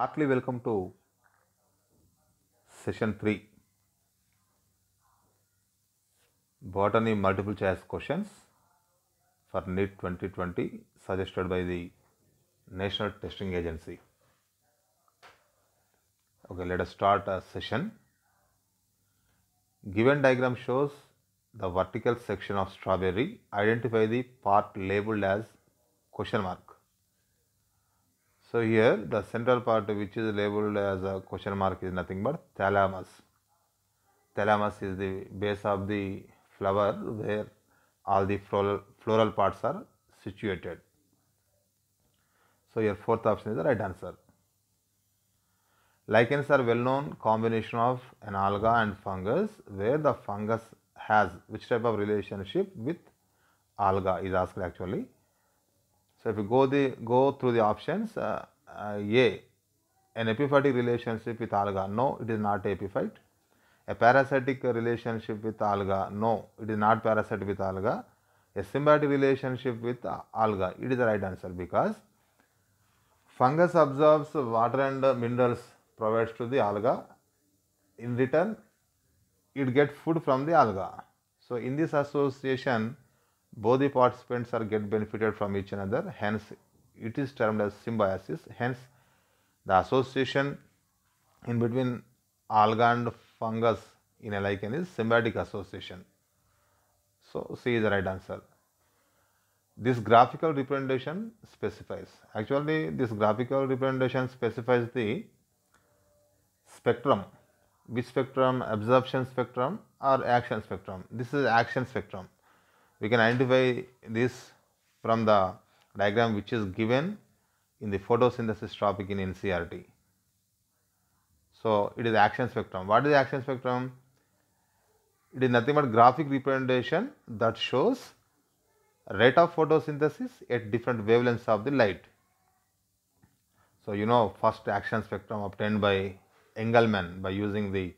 Heartily welcome to session 3, botany multiple choice questions for NEET 2020 suggested by the National Testing Agency. Okay, let us start a session. Given diagram shows the vertical section of strawberry. Identify the part labeled as question mark. So here the central part which is labeled as a question mark is nothing but thalamus. Thalamus is the base of the flower where all the floral parts are situated. So your fourth option is the right answer. Lichens are well known combination of an alga and fungus, where the fungus has which type of relationship with alga is asked actually. So if you go through the options, A, an epiphytic relationship with alga. No, it is not epiphyte. A parasitic relationship with alga. No, it is not parasite with alga. A symbiotic relationship with alga. It is the right answer because fungus absorbs water and minerals provides to the alga. In return, it gets food from the alga. So in this association, both the participants are get benefited from each another, hence it is termed as symbiosis. Hence the association in between alga and fungus in a lichen is symbiotic association. So C is the right answer. This graphical representation specifies, actually this graphical representation specifies the spectrum. Which spectrum? Absorption spectrum or action spectrum? This is action spectrum. We can identify this from the diagram which is given in the photosynthesis topic in NCERT. So it is action spectrum. What is action spectrum? It is nothing but graphic representation that shows rate of photosynthesis at different wavelengths of the light. So you know first action spectrum obtained by Engelmann by using the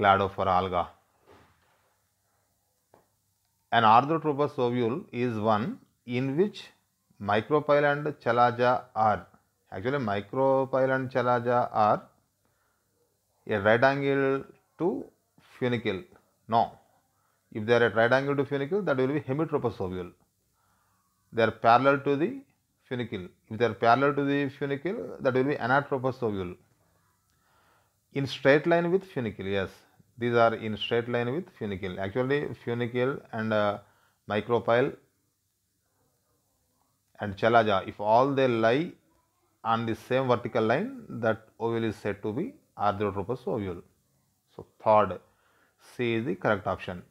clado for alga. An arthrotropous ovule is one in which micropyle and chalaza are. Actually, micropyle and chalaza are a right angle to funicle. No, if they are at right angle to funicle, that will be hemitropous ovule. They are parallel to the funicle. If they are parallel to the funicle, that will be anatropous ovule. In straight line with funicle, yes. These are in straight line with funicle. Actually, funicle and micropyle and chalaza, if all they lie on the same vertical line, that ovule is said to be arthrotropous ovule. So, third, C is the correct option.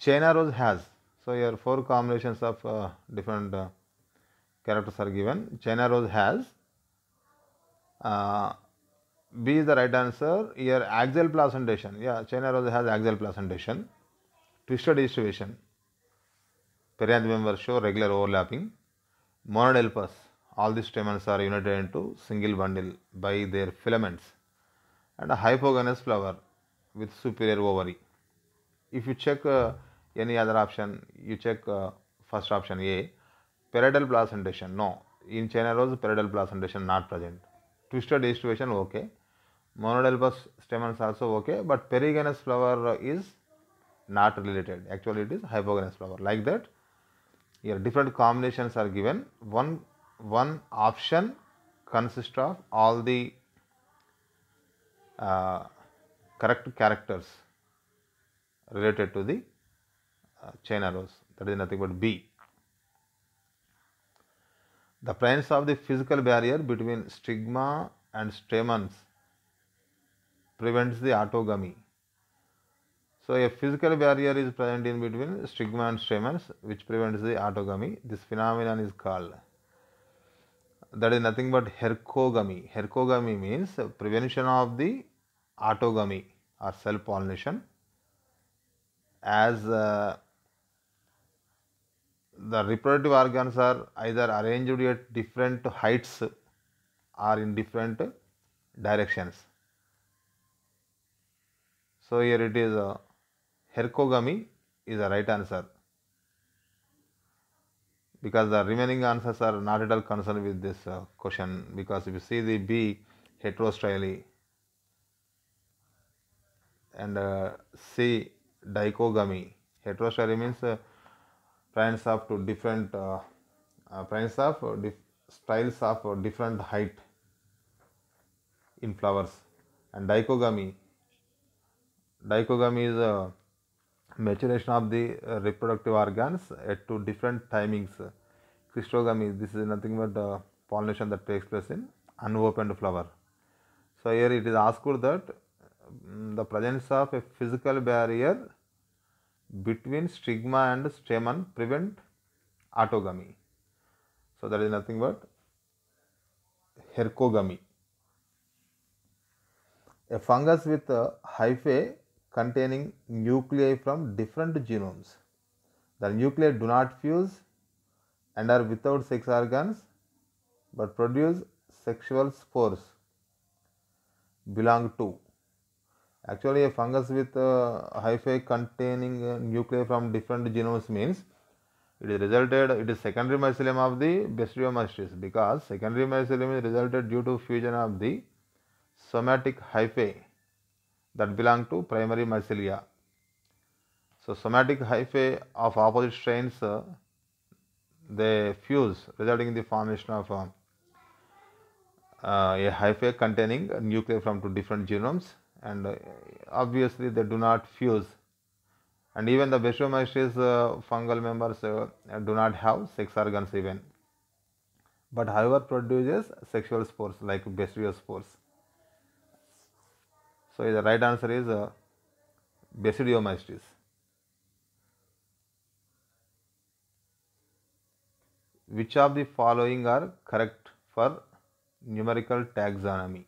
China Rose has. So, here four combinations of different characters are given. China Rose has. B is the right answer. Here axile placentation. Yeah, China Rose has axile placentation. Twisted distribution. Perianth members show regular overlapping. Monodelpous. All these stamens are united into single bundle by their filaments. And a hypogynous flower with superior ovary. If you check any other option, you check first option A. Parietal placentation. No. In China Rose, parietal placentation not present. Twisted distribution, okay. Monodelpous stamens also okay, but perigynous flower is not related. Actually, it is hypogynous flower. Like that, here different combinations are given. One option consists of all the correct characters related to the China Rose. That is nothing but B. The presence of the physical barrier between stigma and stamens prevents the autogamy. So, a physical barrier is present in between stigma and stamens which prevents the autogamy. This phenomenon is called, that is nothing but herkogamy. Herkogamy means prevention of the autogamy or self pollination, as the reproductive organs are either arranged at different heights or in different directions. So here it is, herkogamy is the right answer. because the remaining answers are not at all concerned with this question, because if you see the B, heterostyly, and C, dichogamy. Heterostyly means prions of two different prions of styles of different height in flowers, and dichogamy. Dichogamy is maturation of the reproductive organs at two different timings. Cystogamy, this is nothing but pollination that takes place in unopened flower. So here it is asked that the presence of a physical barrier between stigma and stamen prevent autogamy. So that is nothing but herkogamy. A fungus with hyphae containing nuclei from different genomes. The nuclei do not fuse and are without sex organs but produce sexual spores. Belong to. Actually, a fungus with hyphae containing nuclei from different genomes means it is secondary mycelium of the basidiomycetes, because secondary mycelium is resulted due to fusion of the somatic hyphae that belong to primary mycelia. So, somatic hyphae of opposite strains, they fuse, resulting in the formation of a hyphae containing nuclei from two different genomes, and obviously they do not fuse, and even the basidiomycetes fungal members do not have sex organs even, but however produces sexual spores like basidiospores. So the right answer is basidiomycetes. Which of the following are correct for numerical taxonomy?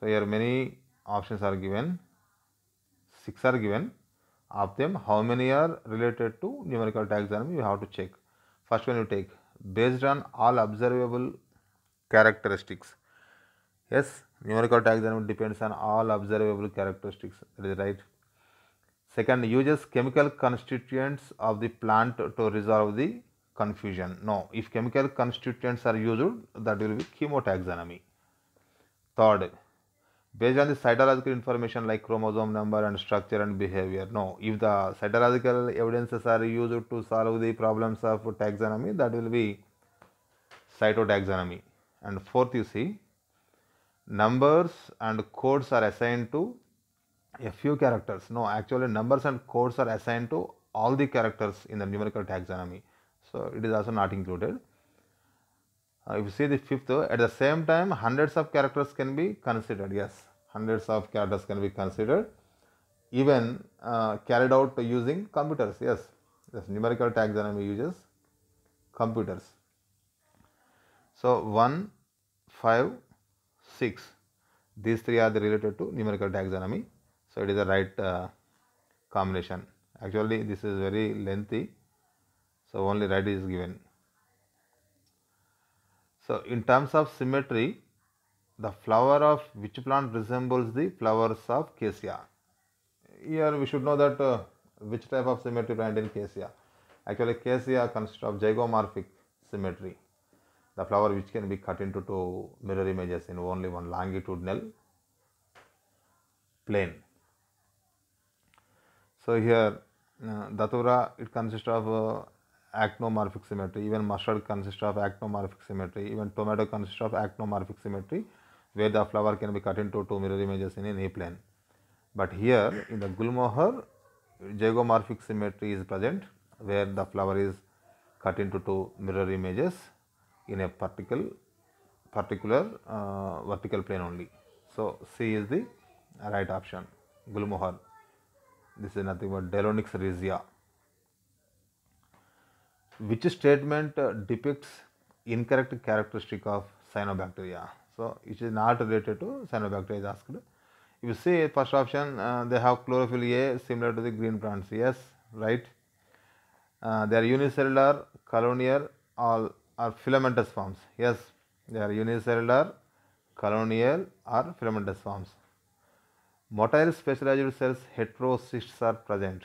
So here many options are given, 6 are given. Of them, how many are related to numerical taxonomy? You have to check. First one you take, based on all observable characteristics. Yes, numerical taxonomy depends on all observable characteristics. That is right. Second, uses chemical constituents of the plant to resolve the confusion. No, if chemical constituents are used, that will be chemotaxonomy. Third, based on the cytological information like chromosome number and structure and behavior. No, if the cytological evidences are used to solve the problems of taxonomy, that will be cytotaxonomy. And fourth, you see, numbers and codes are assigned to a few characters. No, actually numbers and codes are assigned to all the characters in the numerical taxonomy. So it is also not included. If you see the fifth, at the same time hundreds of characters can be considered. Yes, hundreds of characters can be considered, even carried out using computers. Yes, this numerical taxonomy uses computers. So 1, 5, 6, these three are related to numerical taxonomy. So it is the right combination. Actually this is very lengthy, so only right is given. So in terms of symmetry, the flower of which plant resembles the flowers of Cassia? Here we should know that which type of symmetry plant in Cassia. Actually Cassia consists of zygomorphic symmetry, the flower which can be cut into two mirror images in only one longitudinal plane. So here Datura, it consists of actinomorphic symmetry. Even mustard consists of actinomorphic symmetry. Even tomato consists of actinomorphic symmetry, where the flower can be cut into two mirror images in an A plane. But here in the gulmohar, zygomorphic symmetry is present, where the flower is cut into two mirror images in a particular vertical plane only. So C is the right option, gulmohar. This is nothing but Delonix rhizia. Which statement depicts incorrect characteristic of cyanobacteria? So it is not related to cyanobacteria is asked. If you see first option, they have chlorophyll A similar to the green plants. Yes, right. They are unicellular, colonial, all are filamentous forms. Yes, they are unicellular, colonial or filamentous forms. Motile specialized cells, heterocysts, are present.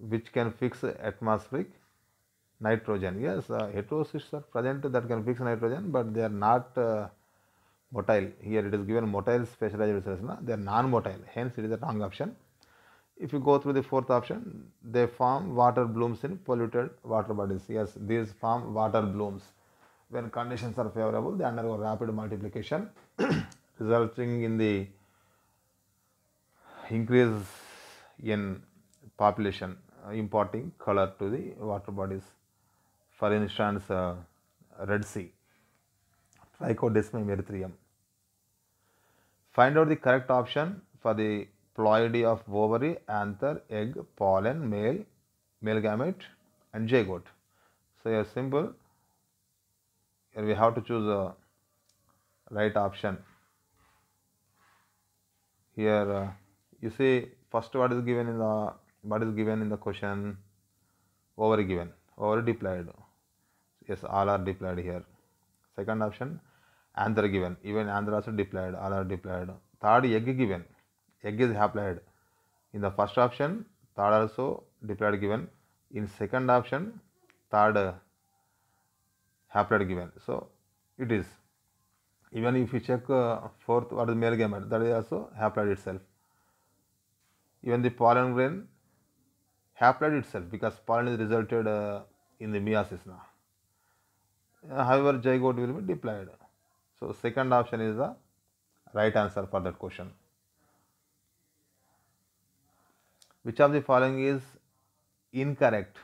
which can fix atmospheric nitrogen. Yes, heterocysts are present that can fix nitrogen, but they are not motile. Here it is given motile specialized cells, na? They are non-motile, hence it is the wrong option. If you go through the fourth option, they form water blooms in polluted water bodies. Yes, these form water blooms. When conditions are favorable, they undergo rapid multiplication, resulting in the increase in population, imparting color to the water bodies. For instance, Red Sea, Trichodesma merythrium. Find out the correct option for the ploidy of ovary, anther, egg, pollen, male gamete and zygote. So here simple, here we have to choose a right option. Here you see first what is given in the question, ovary given, ovary diploid. Yes, all are diploid here. Second option, anther given, even anther also diploid, all are diploid. Third, egg given. Egg is haploid in the first option, third also diploid given, in second option, third haploid given. So it is, even if you check fourth what is male gamete, that is also haploid itself. Even the pollen grain, haploid itself, because pollen is resulted in the meiosis now. However, zygote will be diploid. So second option is the right answer for that question. Which of the following is incorrect?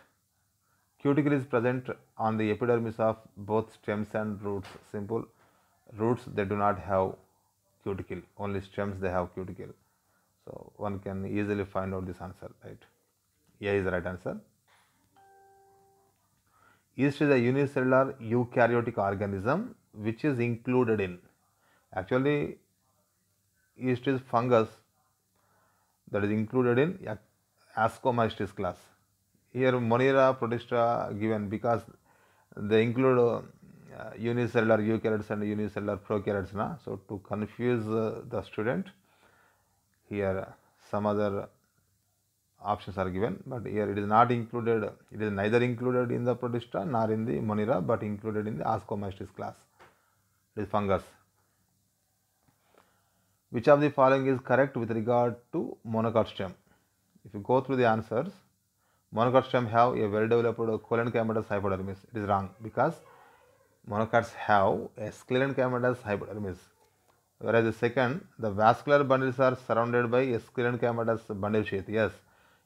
Cuticle is present on the epidermis of both stems and roots. Simple, roots they do not have cuticle, only stems they have cuticle. So one can easily find out this answer, right? A is the right answer. Yeast is a unicellular eukaryotic organism which is included in. Actually, yeast is fungus that is included in Ascomycetes class. Here Monera, Protista given because they include unicellular eukaryotes and unicellular prokaryotes, na? So to confuse the student, here some other options are given, but here it is not included, it is neither included in the Protista nor in the Monera, but included in the Ascomycetes class. It is fungus. Which of the following is correct with regard to monocot stem? If you go through the answers, monocot stem have a well developed colon cametous hypodermis. It is wrong because monocots have a scleral cametous hypodermis. Whereas the second, the vascular bundles are surrounded by a scleral cametous bundle sheath. Yes,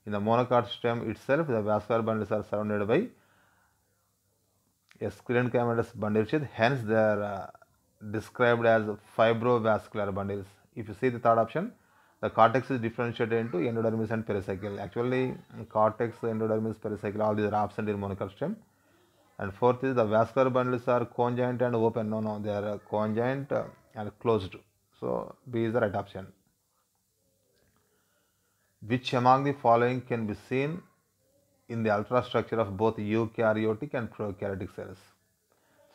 in the monocot stem itself, the vascular bundles are surrounded by a scleral cametous bundle sheath. Hence, they are described as fibrovascular bundles. If you see the third option, the cortex is differentiated into endodermis and pericycle. Actually, cortex, endodermis, pericycle, all these are absent in monocot stem. And fourth is the vascular bundles are conjoint and open. No, they are conjoint and closed. So B is the right option. Which among the following can be seen in the ultrastructure of both eukaryotic and prokaryotic cells?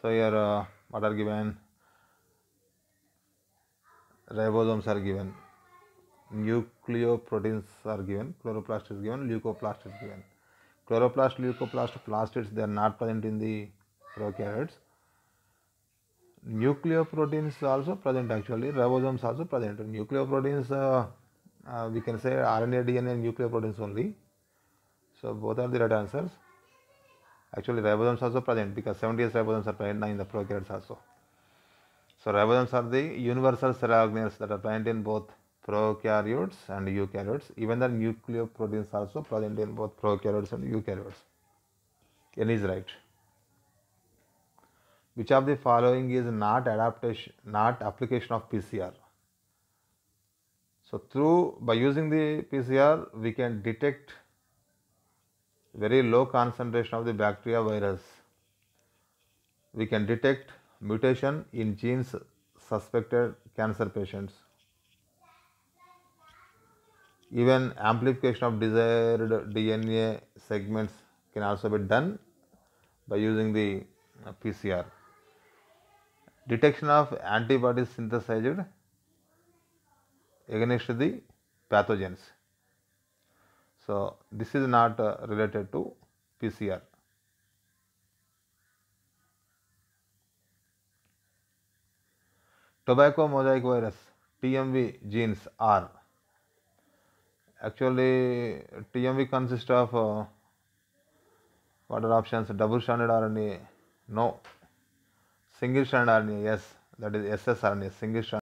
So here, what are given? Ribosomes are given, nucleoproteins are given, chloroplast is given, leucoplast is given. Chloroplast, leucoplast, plastids, they are not present in the prokaryotes. Nucleoproteins also present actually, ribosomes also present. Nucleoproteins, we can say RNA, DNA, nucleoproteins only. So both are the right answers. Actually, ribosomes also present because 70S ribosomes are present now in the prokaryotes also. So ribosomes are the universal cell organelles that are present in both prokaryotes and eukaryotes. Even the nucleoproteins also present in both prokaryotes and eukaryotes. N is right. Which of the following is not application of PCR? So by using the PCR, we can detect very low concentration of the bacteria virus. We can detect mutation in genes suspected cancer patients. Even amplification of desired DNA segments can also be done by using the PCR. Detection of antibodies synthesized against the pathogens. So this is not related to PCR. Tobacco mosaic virus TMV genes are actually TMV consists of what are options? Double stranded RNA, no. Single stranded RNA, yes. That is ssRNA, single stranded.